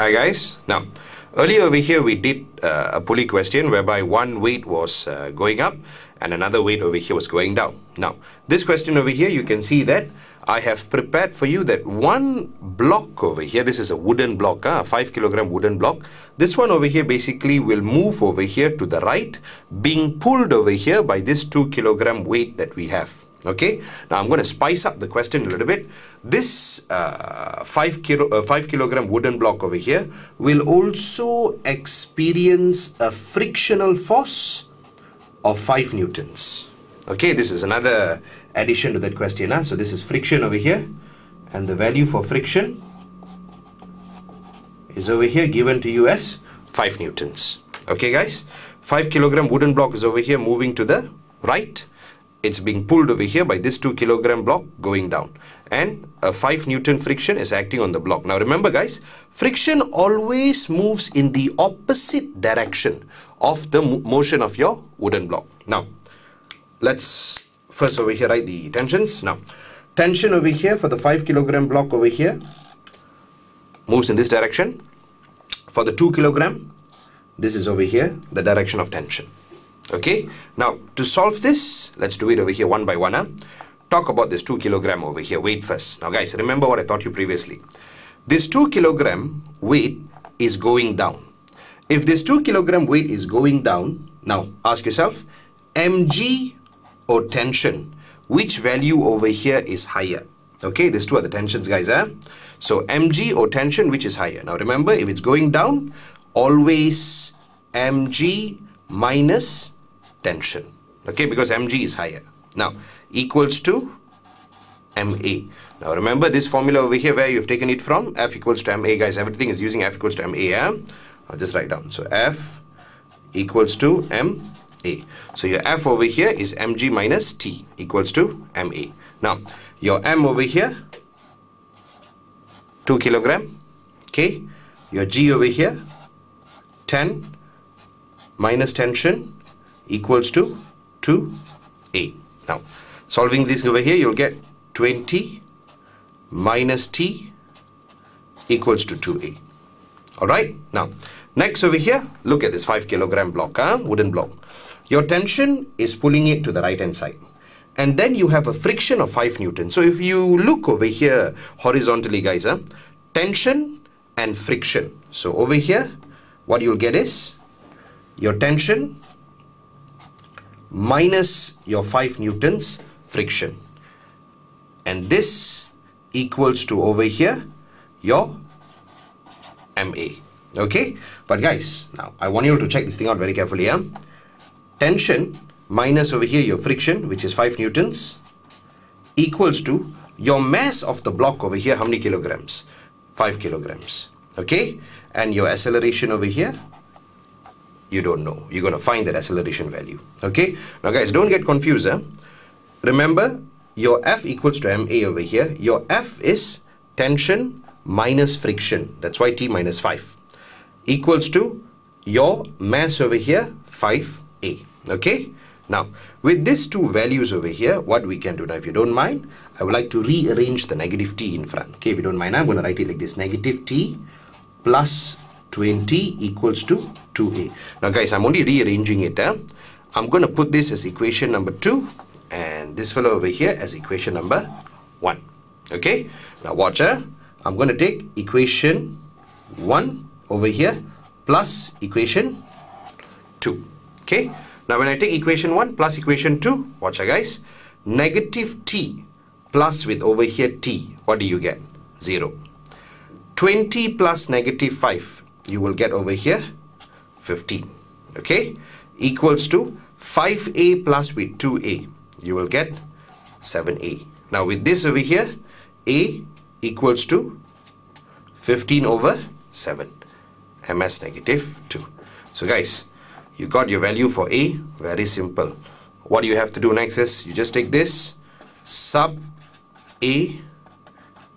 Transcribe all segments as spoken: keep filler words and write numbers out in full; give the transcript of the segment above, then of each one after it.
Hi guys. Now earlier over here we did uh, a pulley question whereby one weight was uh, going up and another weight over here was going down. Now this question over here, you can see that I have prepared for you that one block over here, this is a wooden block, huh? a five kilogram wooden block. This one over here basically will move over here to the right, being pulled over here by this two kilogram weight that we have. Okay, now I'm going to spice up the question a little bit. This uh, five kilo, uh, five kilogram wooden block over here will also experience a frictional force of five newtons. Okay, this is another addition to that question. Huh? So this is friction over here, and the value for friction is over here given to you as five newtons. Okay, guys, five kilogram wooden block is over here moving to the right. It's being pulled over here by this two kilogram block going down, and a five newton friction is acting on the block. Now remember guys, friction always moves in the opposite direction of the motion of your wooden block. Now let's first over here write the tensions. Now tension over here for the five kilogram block over here moves in this direction. For the two kilogram, this is over here the direction of tension. Okay, now to solve this, let's do it over here one by one. Huh? Talk about this two kilogram over here weight first. Now guys, remember what I taught you previously. This two kilogram weight is going down. If this two kilogram weight is going down, now ask yourself, mg or tension, which value over here is higher? Okay, these two are the tensions guys. Huh? So mg or tension, which is higher? Now remember, if it's going down, always mg minus tension, okay, because mg is higher. Now equals to ma. Now remember this formula over here where you've taken it from, f equals to ma guys, everything is using f equals to ma. Yeah? I'll just write down, so f equals to ma. So your f over here is mg minus t equals to ma. Now your m over here two kilogram, okay, your g over here ten minus tension equals to two A. Now, solving this over here, you'll get twenty minus T equals to two A. Alright, now, next over here, look at this five kilogram block, huh? wooden block. Your tension is pulling it to the right hand side. And then you have a friction of five newtons. So if you look over here horizontally, guys, huh? tension and friction. So over here, what you'll get is your tension minus your five newtons friction, and this equals to over here your ma. Okay, but guys, now I want you to check this thing out very carefully. Yeah? Tension minus over here your friction, which is five newtons, equals to your mass of the block over here, how many kilograms? five kilograms. Okay, and your acceleration over here, you don't know. You're going to find that acceleration value. Okay? Now guys, don't get confused. Huh? Remember, your F equals to M A over here. Your F is tension minus friction. That's why T minus five. Equals to your mass over here, five A. Okay? Now, with these two values over here, what we can do now, if you don't mind, I would like to rearrange the negative T in front. Okay? If you don't mind, I'm going to write it like this. Negative T plus twenty equals to two A. Now guys, I'm only rearranging it. Eh? I'm going to put this as equation number two and this fellow over here as equation number one. Okay, now watch. Eh? I'm going to take equation one over here plus equation two. Okay, now when I take equation one plus equation two, watch eh, guys, negative T plus with over here T, what do you get? zero. twenty plus negative five, you will get over here fifteen, okay, equals to five A plus with two A, you will get seven A. Now with this over here, A equals to fifteen over seven, ms negative two. So guys, you got your value for A, very simple. What you have to do next is, you just take this sub A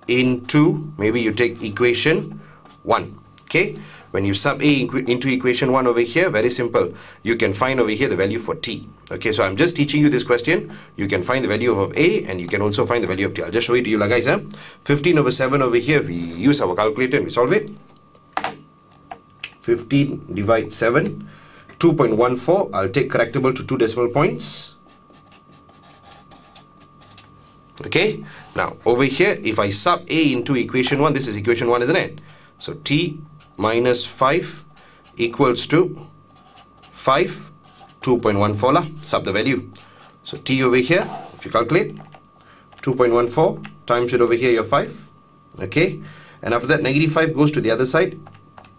into, maybe you take equation one, okay. When you sub A into equation one over here, very simple. You can find over here the value for T. Okay, so I'm just teaching you this question. You can find the value of A and you can also find the value of T. I'll just show it to you guys. Huh? fifteen over seven over here, we use our calculator and we solve it. fifteen divide seven, two point one four. I'll take correctable to two decimal points. Okay, now over here, if I sub A into equation one, this is equation one, isn't it? So T minus five equals to five, two point one four la, sub the value. So T over here, if you calculate, two point one four times it over here, your five. Okay, and after that, negative five goes to the other side,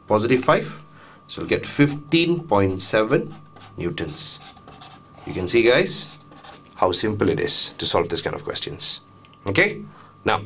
positive five. So we'll get fifteen point seven newtons. You can see, guys, how simple it is to solve this kind of questions. Okay, now